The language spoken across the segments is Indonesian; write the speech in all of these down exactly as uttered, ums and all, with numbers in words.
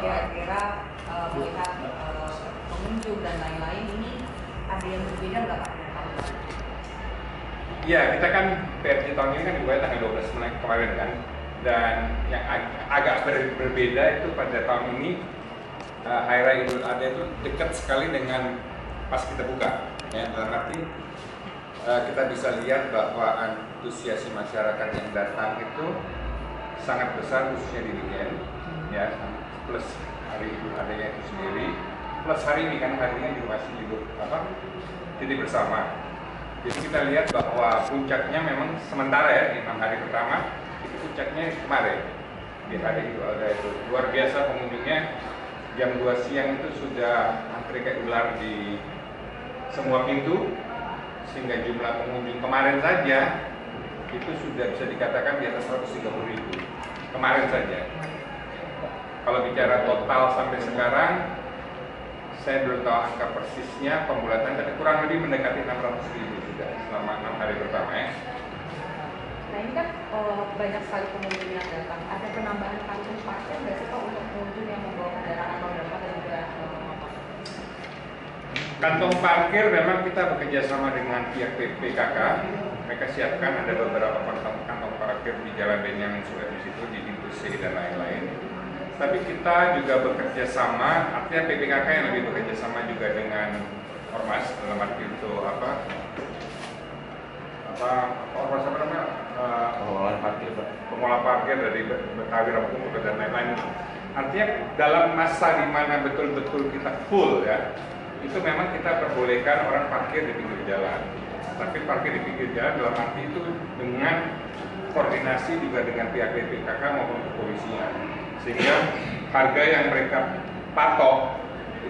daerah-daerah uh, melihat uh, pengunjung dan lain-lain, ini ada yang berbeda nggak Pak? Iya, kita kan P R J tahun ini kan dibuat tanggal dua belas Mei kemarin kan, dan yang ag agak ber berbeda itu pada tahun ini uh, Hari Raya Idul Adha itu dekat sekali dengan pas kita buka, ya, dalam arti uh, kita bisa lihat bahwa antusiasi masyarakat yang datang itu sangat besar, khususnya di weekend, ya, plus hari Idul Adha itu sendiri, plus hari ini kan harinya juga masih hidup apa jadi bersama. Jadi kita lihat bahwa puncaknya memang sementara ya, di enam hari pertama itu puncaknya kemarin di hari Idul Adha itu luar biasa pengunjungnya. Jam dua siang itu sudah antri kayak ular di semua pintu, sehingga jumlah pengunjung kemarin saja itu sudah bisa dikatakan di atas seratus tiga puluh ribu kemarin saja. Kalau bicara total sampai sekarang, saya belum tahu angka persisnya pembulatan, tapi kurang lebih mendekati enam ratus ribu juga selama enam hari pertama ya. Nah ini kan oh, banyak sekali pengunjung yang datang. Ada penambahan kantung parkir nggak sih Pak untuk pengunjung yang membawa kendaraan atau berapa dan juga apa? Kantong parkir memang kita bekerja sama dengan pihak P P K K. Mereka siapkan ada beberapa kantong parkir di Jalan Benjamin Suri di situ, di Bintu dan lain-lain. Tapi kita juga bekerja sama, artinya P P K K yang lebih bekerja sama juga dengan Ormas dalam arti itu apa? Apa Ormas apa namanya? Pengelola parkir, pengelola parkir dari Betawi, Rampung dan lain-lain. Artinya dalam masa di mana betul-betul kita full ya, itu memang kita perbolehkan orang parkir di pinggir jalan. Tapi parkir di pinggir jalan dalam arti itu dengan koordinasi juga dengan pihak P P K K maupun kepolisian. Sehingga harga yang mereka patok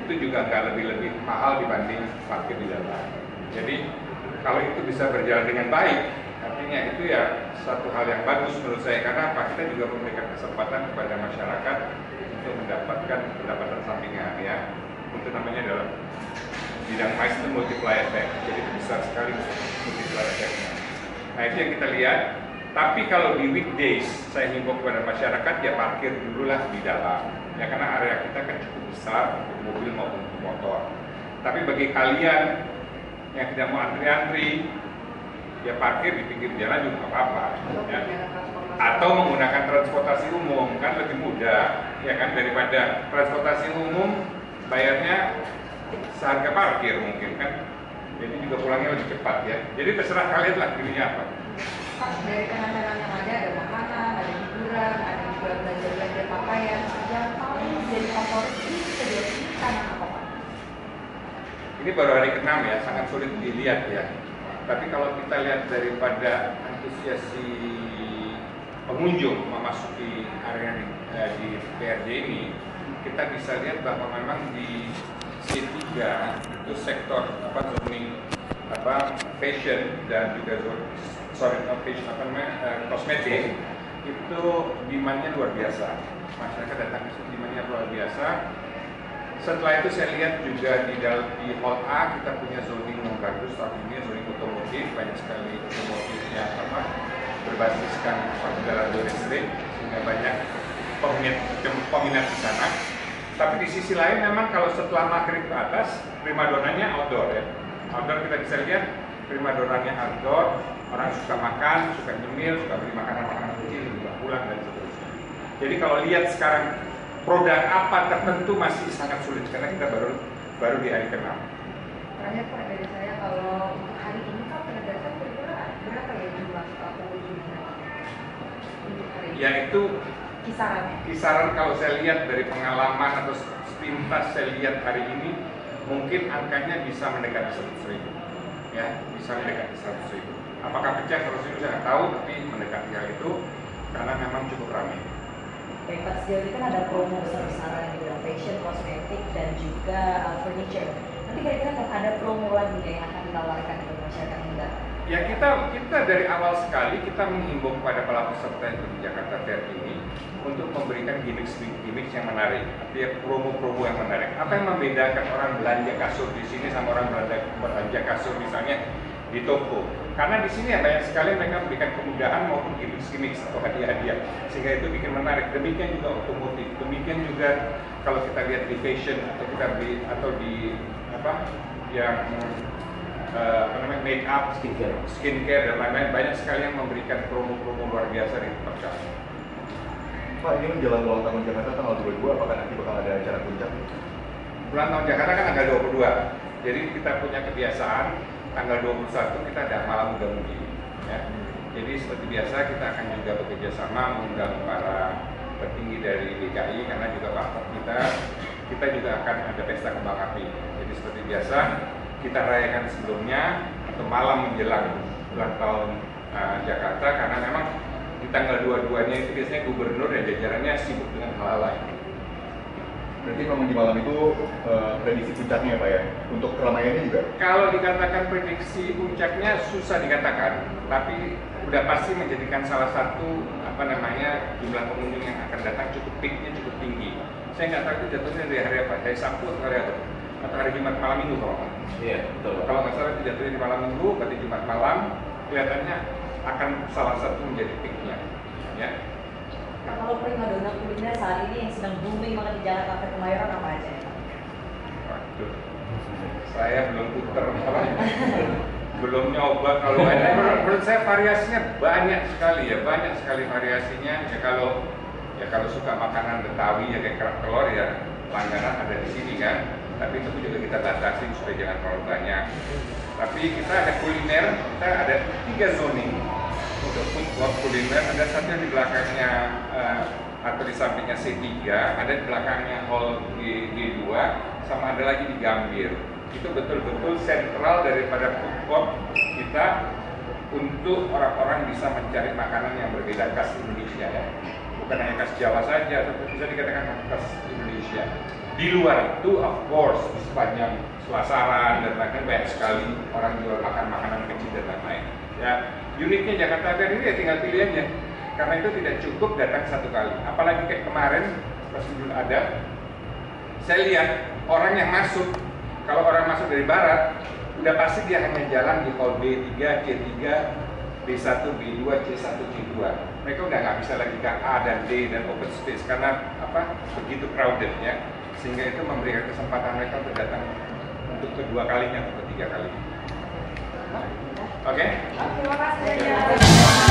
itu juga nggak lebih-lebih mahal dibanding parkir di jalan. Jadi kalau itu bisa berjalan dengan baik, artinya itu ya satu hal yang bagus menurut saya, karena apa, kita juga memberikan kesempatan kepada masyarakat untuk mendapatkan pendapatan sampingan ya, untuk namanya dalam bidang M A I S itu multiplier effect, jadi besar sekali multiplier effect-nya. Nah itu yang kita lihat. Tapi kalau di weekdays, saya himbau kepada masyarakat, ya parkir dululah di dalam. Ya karena area kita kan cukup besar untuk mobil maupun untuk motor. Tapi bagi kalian yang tidak mau antri-antri, ya parkir di pinggir jalan juga nggak apa-apa. Ya. Atau menggunakan transportasi umum, kan lebih mudah. Ya kan, daripada transportasi umum, bayarnya seharga parkir mungkin kan. Jadi juga pulangnya lebih cepat ya. Jadi terserah kalian lah dirinya apa. Dari teman-teman yang ada, ada makanan, ada hiburan, ada juga belanja-belanja pakaian. Yang paling jadi favorit ini sediakan karena apa Pak? Ini baru hari keenam ya, sangat sulit dilihat ya. Tapi kalau kita lihat daripada antusiasi pengunjung memasuki area di P R J ini, kita bisa lihat bahwa memang di C tiga itu sektor apa zoning apa fashion dan juga zoning sorry fashion apa namanya uh, kosmetik itu demandnya luar biasa, masyarakat datang ke sini demandnya luar biasa. Setelah itu saya lihat juga di dalam di hall A kita punya zoning yang bagus, tapi zoning otomotif banyak sekali otomotifnya apa berbasiskan kendaraan listrik sehingga banyak peminat peminat di sana. Tapi di sisi lain memang kalau setelah maghrib ke atas, primadonanya outdoor ya. Outdoor kita bisa lihat, primadonanya outdoor, orang suka makan, suka nyemil, suka beli makanan-makanan kecil, juga pulang dan seterusnya. Jadi kalau lihat sekarang produk apa tertentu masih sangat sulit, karena kita baru baru di hari ke-enam. Terakhir Pak dari saya, kalau hari ini Pak terdapat berapa ya jumlah pengunjungnya? Ya itu kisaran. Kisaran kalau saya lihat dari pengalaman atau sepintas saya lihat hari ini mungkin angkanya bisa mendekati seratus ribu, ya bisa mendekati seratus ribu. Apakah pecah seratus ribu saya nggak tahu, tapi mendekati hal itu karena memang cukup ramai. Baik Pak, sejauh ini kan ada promo besar-besaran di bidang fashion, kosmetik dan juga uh, furniture. Nanti kira-kira ada promo lagi yang akan ditawarkan ke masyarakat enggak? Ya kita kita dari awal sekali kita menghimbau kepada pelaku serta itu di Jakarta Fair ini untuk memberikan gimmick-gimmick yang menarik, artinya promo-promo yang menarik. Apa yang membedakan orang belanja kasur di sini sama orang belanja belanja kasur misalnya di toko? Karena di sini ya banyak sekali mereka memberikan kemudahan maupun gimmick-gimmick atau hadiah-hadiah, sehingga itu bikin menarik. Demikian juga otomotif, demikian juga kalau kita lihat di fashion atau kita beli atau di apa yang uh, namanya make up, skincare, skincare dan lain-lain, banyak sekali yang memberikan promo-promo luar biasa di tempat kami. Pak, ini menjelang ulang tahun Jakarta tanggal dua puluh dua, apakah nanti bakal ada acara puncak? Ulang tahun Jakarta kan tanggal dua puluh dua, jadi kita punya kebiasaan tanggal dua puluh satu kita ada malam muda-mudi, ya. Jadi seperti biasa kita akan juga bekerja sama mengundang para petinggi dari D K I, karena juga partner kita, kita juga akan ada pesta kembang api. Jadi seperti biasa kita rayakan sebelumnya atau malam menjelang ulang tahun uh, Jakarta, karena memang di tanggal dua puluh dua-nya itu biasanya gubernur dan jajarannya sibuk dengan hal lain. Berarti memang di malam itu uh, prediksi puncaknya Pak ya? Untuk keramaiannya juga? Kalau dikatakan prediksi puncaknya susah dikatakan, tapi udah pasti menjadikan salah satu apa namanya jumlah pengunjung yang akan datang cukup peaknya cukup tinggi. Saya nggak tahu itu jatuhnya dari hari apa, dari Sabtu atau hari apa? Atau hari Jumat malam minggu kalau nggak? Iya betul. Kalau nggak salah itu jatuhnya di malam minggu, berarti Jumat malam kelihatannya akan salah satu menjadi peaknya, ya. Nah, kalau primadona kuliner saat ini yang sedang booming banget di jalan kafe Kemayoran apa aja? Waduh, saya belum puter malah, belum nyoba. Kalau ada, menurut saya variasinya banyak sekali ya, banyak sekali variasinya. Ya kalau ya kalau suka makanan Betawi ya kayak kerak telur ya langganan ada di sini kan. Tapi itu juga kita batasi supaya jangan terlalu banyak. Tapi kita ada kuliner, kita ada tiga zoning. Untuk food kuliner ada satu di belakangnya uh, atau di sampingnya C tiga, ada di belakangnya hall G dua, sama ada lagi di Gambir. Itu betul-betul sentral daripada food court kita untuk orang-orang bisa mencari makanan yang berbeda khas Indonesia ya. Bukan hanya khas Jawa saja, tapi bisa dikatakan khas Indonesia. Di luar itu, of course, di sepanjang suasana dan lain-lain banyak sekali orang jual makan makanan kecil dan lain-lain. Ya, uniknya Jakarta Fair ini ya tinggal pilih aja, karena itu tidak cukup datang satu kali. Apalagi kayak kemarin pas Idul Adha, saya lihat orang yang masuk, kalau orang masuk dari barat, udah pasti dia hanya jalan di hall B tiga, C tiga, B satu, B dua, C satu, C dua. Mereka udah nggak bisa lagi ke A dan D dan open space karena apa begitu crowded ya, sehingga itu memberikan kesempatan mereka untuk datang untuk kedua kalinya atau ketiga kalinya. Oke? Okay? Terima kasih.